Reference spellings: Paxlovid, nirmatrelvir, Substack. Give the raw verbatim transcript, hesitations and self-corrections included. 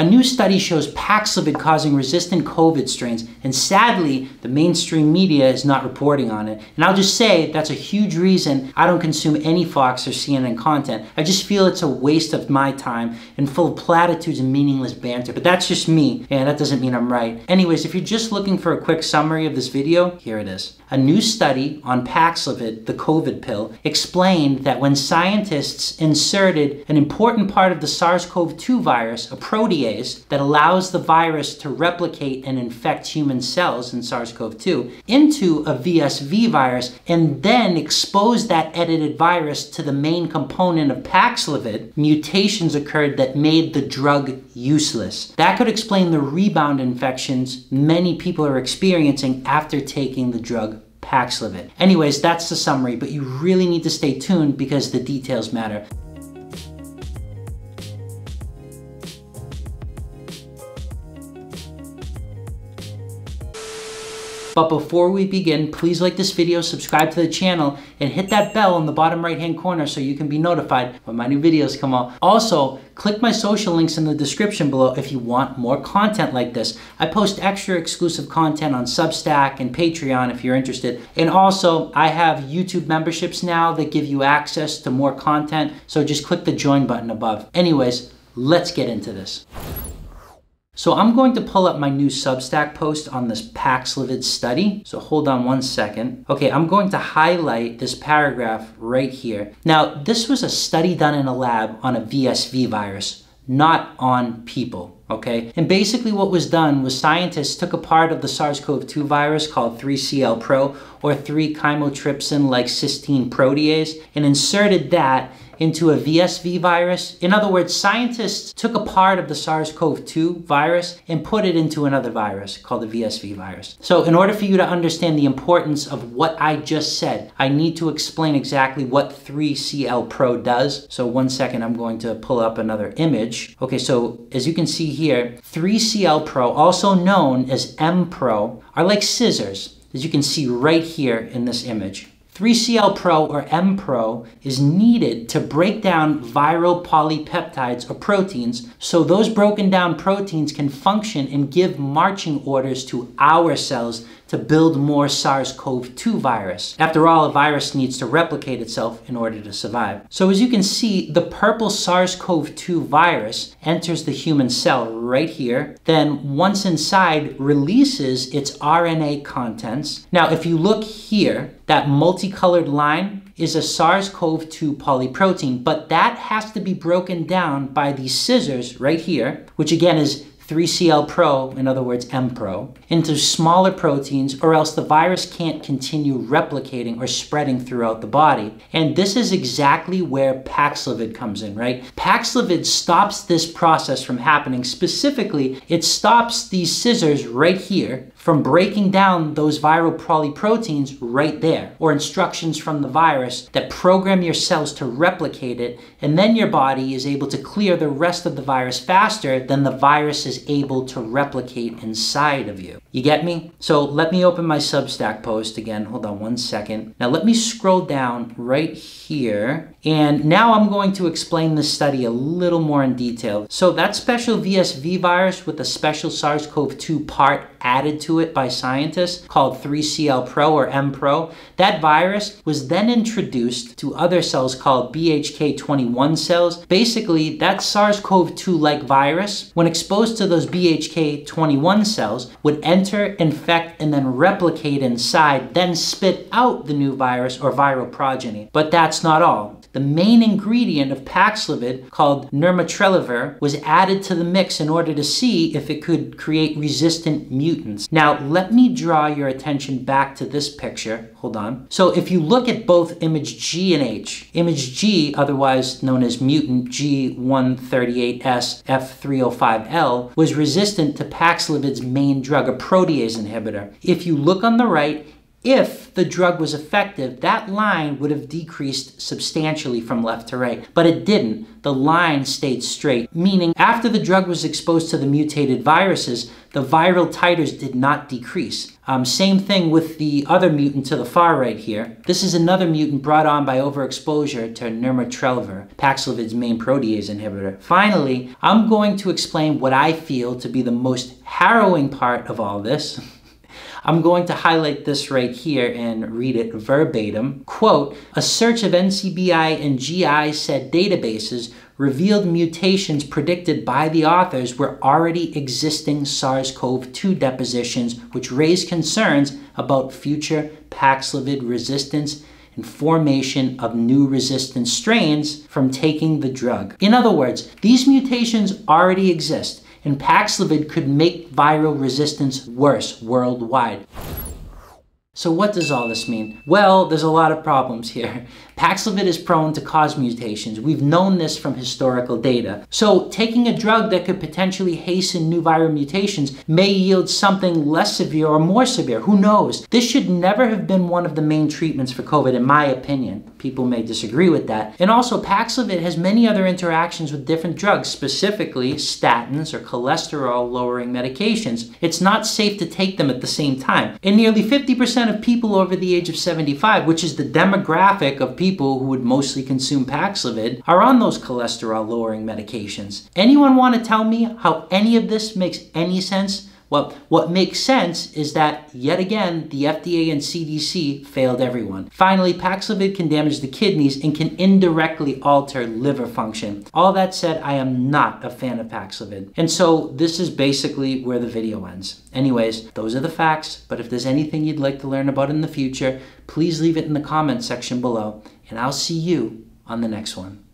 A new study shows Paxlovid causing resistant COVID strains, and sadly, the mainstream media is not reporting on it. And I'll just say that's a huge reason I don't consume any Fox or C N N content. I just feel it's a waste of my time and full of platitudes and meaningless banter, but that's just me, and that doesn't mean I'm right. Anyways, if you're just looking for a quick summary of this video, here it is. A new study on Paxlovid, the COVID pill, explained that when scientists inserted an important part of the SARS CoV two virus, a protease, that allows the virus to replicate and infect human cells in SARS CoV two into a V S V virus, and then expose that edited virus to the main component of Paxlovid, mutations occurred that made the drug useless. That could explain the rebound infections many people are experiencing after taking the drug Paxlovid. Anyways, that's the summary, but you really need to stay tuned because the details matter. But before we begin, please like this video, subscribe to the channel, and hit that bell in the bottom right-hand corner so you can be notified when my new videos come out. Also, click my social links in the description below if you want more content like this. I post extra exclusive content on Substack and Patreon if you're interested. And also, I have YouTube memberships now that give you access to more content, so just click the join button above. Anyways, let's get into this. So I'm going to pull up my new Substack post on this Paxlovid study. So hold on one second. Okay, I'm going to highlight this paragraph right here. Now, this was a study done in a lab on a V S V virus, not on people. Okay, and basically what was done was scientists took a part of the SARS CoV two virus called three C L pro, or three chymotrypsin-like cysteine protease, and inserted that into a V S V virus. In other words, scientists took a part of the SARS CoV two virus and put it into another virus called the V S V virus. So in order for you to understand the importance of what I just said, I need to explain exactly what three C L pro does. So one second, I'm going to pull up another image. Okay, so as you can see here, three C L pro, also known as M Pro, are like scissors, as you can see right here in this image. three C L pro, or M Pro, is needed to break down viral polypeptides or proteins, so those broken down proteins can function and give marching orders to our cells to build more SARS CoV two virus. After all, a virus needs to replicate itself in order to survive. So as you can see, the purple SARS CoV two virus enters the human cell right here, then once inside, releases its R N A contents. Now, if you look here, that multicolored line is a SARS CoV two polyprotein, but that has to be broken down by these scissors right here, which again is three C L pro, in other words M Pro, into smaller proteins, or else the virus can't continue replicating or spreading throughout the body. And this is exactly where Paxlovid comes in, right? Paxlovid stops this process from happening. Specifically, it stops these scissors right here from breaking down those viral polyproteins right there, or instructions from the virus that program your cells to replicate it, and then your body is able to clear the rest of the virus faster than the virus is able to replicate inside of you. You get me? So let me open my Substack post again. Hold on one second. Now let me scroll down right here. And now I'm going to explain this study a little more in detail. So that special V S V virus with a special SARS CoV two part added to it by scientists called three C L pro, or M Pro, that virus was then introduced to other cells called B H K twenty-one cells. Basically, that SARS CoV two-like virus, when exposed to those B H K twenty-one cells, would enter, infect, and then replicate inside, then spit out the new virus or viral progeny. But that's not all. The main ingredient of Paxlovid, called nirmatrelvir, was added to the mix in order to see if it could create resistant mutants. Now, let me draw your attention back to this picture. Hold on. So if you look at both image G and H, image G, otherwise known as mutant G one thirty-eight S F three oh five L, was resistant to Paxlovid's main drug, a protease inhibitor. If you look on the right, if the drug was effective, that line would have decreased substantially from left to right, but it didn't. The line stayed straight, meaning after the drug was exposed to the mutated viruses, the viral titers did not decrease. Um, same thing with the other mutant to the far right here. This is another mutant brought on by overexposure to nirmatrelvir, Paxlovid's main protease inhibitor. Finally, I'm going to explain what I feel to be the most harrowing part of all this. I'm going to highlight this right here and read it verbatim. Quote, a search of N C B I and G I said databases revealed mutations predicted by the authors were already existing SARS CoV two depositions, which raised concerns about future Paxlovid resistance and formation of new resistant strains from taking the drug. In other words, these mutations already exist, and Paxlovid could make viral resistance worse worldwide. So what does all this mean? Well, there's a lot of problems here. Paxlovid is prone to cause mutations. We've known this from historical data. So taking a drug that could potentially hasten new viral mutations may yield something less severe or more severe. Who knows? This should never have been one of the main treatments for COVID, in my opinion. People may disagree with that. And also, Paxlovid has many other interactions with different drugs, specifically statins or cholesterol-lowering medications. It's not safe to take them at the same time. And nearly fifty percent of people over the age of seventy-five, which is the demographic of people people who would mostly consume Paxlovid, are on those cholesterol-lowering medications. Anyone want to tell me how any of this makes any sense? Well, what makes sense is that, yet again, the F D A and C D C failed everyone. Finally, Paxlovid can damage the kidneys and can indirectly alter liver function. All that said, I am not a fan of Paxlovid. And so this is basically where the video ends. Anyways, those are the facts, but if there's anything you'd like to learn about in the future, please leave it in the comments section below, and I'll see you on the next one.